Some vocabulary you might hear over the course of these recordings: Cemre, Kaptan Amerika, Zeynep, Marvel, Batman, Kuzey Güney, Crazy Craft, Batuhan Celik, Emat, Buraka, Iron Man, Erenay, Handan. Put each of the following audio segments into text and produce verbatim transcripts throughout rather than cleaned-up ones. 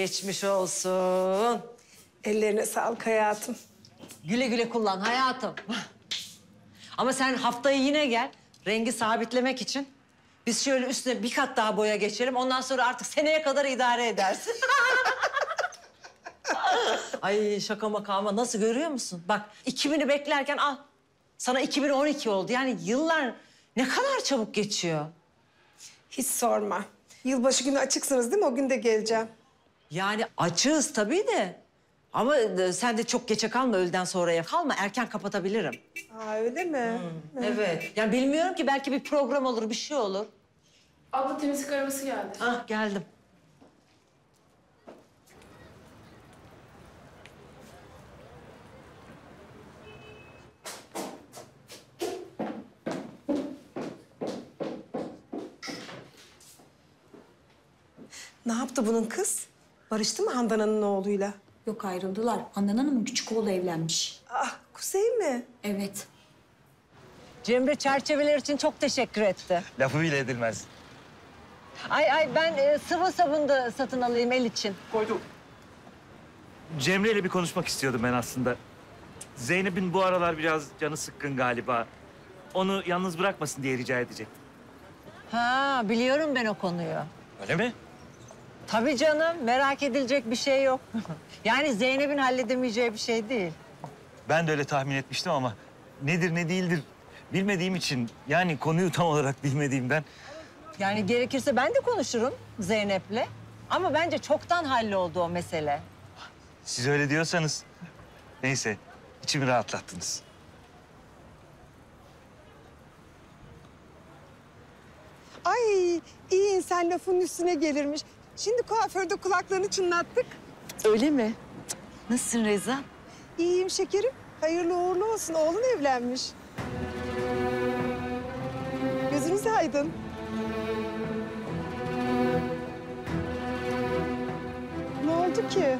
Geçmiş olsun. Ellerine sağlık hayatım. Güle güle kullan hayatım. Ama sen haftaya yine gel. Rengi sabitlemek için. Biz şöyle üstüne bir kat daha boya geçelim. Ondan sonra artık seneye kadar idare edersin. Ay şaka maka ama nasıl görüyor musun? Bak iki bini beklerken al. Sana iki bin on iki oldu. Yani yıllar ne kadar çabuk geçiyor. Hiç sorma. Yılbaşı günü açıksınız değil mi? O gün de geleceğim. Yani açığız tabii de. Ama sen de çok geçe kalma, öğleden sonraya kalma. Erken kapatabilirim. Aa öyle mi? Hmm. Evet. Yani bilmiyorum ki belki bir program olur, bir şey olur. Abla temizlik arabası geldi. Ah geldim. Ne yaptı bunun kız? Barıştı mı Handan'ın oğluyla? Yok ayrıldılar. Handan Hanım'ın küçük oğlu evlenmiş. Ah Kuzey mi? Evet. Cemre çerçeveler için çok teşekkür etti. Lafı bile edilmez. Ay ay ben e, sıvı sabun da satın alayım el için. Koydum. Cemre ile bir konuşmak istiyordum ben aslında. Zeynep'in bu aralar biraz canı sıkkın galiba. Onu yalnız bırakmasın diye rica edecektim. Ha biliyorum ben o konuyu. Öyle mi? Tabii canım, merak edilecek bir şey yok. Yani Zeynep'in halledemeyeceği bir şey değil. Ben de öyle tahmin etmiştim ama nedir ne değildir bilmediğim için... yani konuyu tam olarak bilmediğimden... Yani gerekirse ben de konuşurum Zeynep'le. Ama bence çoktan halloldu o mesele. Siz öyle diyorsanız... Neyse, içimi rahatlattınız. Ay, iyi insan lafın üstüne gelirmiş. Şimdi kuaförde kulaklarını çınlattık. Öyle mi? Nasılsın Reza? İyiyim şekerim. Hayırlı uğurlu olsun. Oğlun evlenmiş. Gözünüz aydın. Ne oldu ki?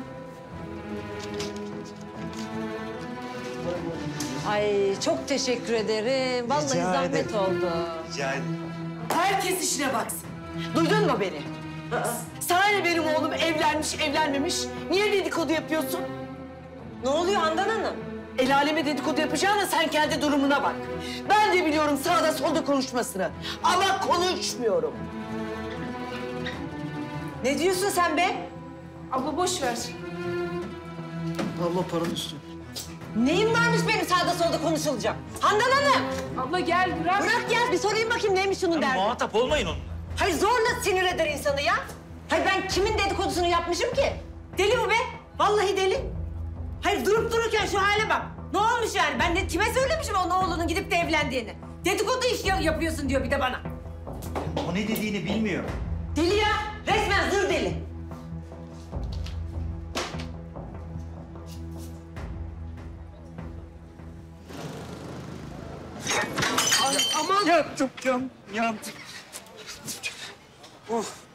Ay çok teşekkür ederim. Vallahi Rica zahmet ederim. oldu. Rica ederim. Herkes işine baksın. Duydun mu beni? Sana ne benim oğlum evlenmiş, evlenmemiş? Niye dedikodu yapıyorsun? Ne oluyor Handan Hanım? El aleme dedikodu yapacağına sen kendi durumuna bak. Ben de biliyorum sağda solda konuşmasını. Ama konuşmuyorum. Ne diyorsun sen be? Abla boş ver. Abla paranın üstü. Neyim varmış benim sağda solda konuşulacak? Handan Hanım! Abla gel bırak. Bırak gel bir sorayım bakayım neymiş şunun derdi. Muhatap olmayın onun. Hayır zorla sinir eder insanı ya. Hayır ben kimin dedikodusunu yapmışım ki? Deli bu be. Vallahi deli. Hayır durup dururken şu hale bak. Ne olmuş yani? Ben de kime söylemişim onun oğlunun gidip de evlendiğini? Dedikodu iş yapıyorsun diyor bir de bana. O ne dediğini bilmiyor. Deli ya. Resmen zır deli. Ay, aman. Yandım, yandım, yandım. Oh.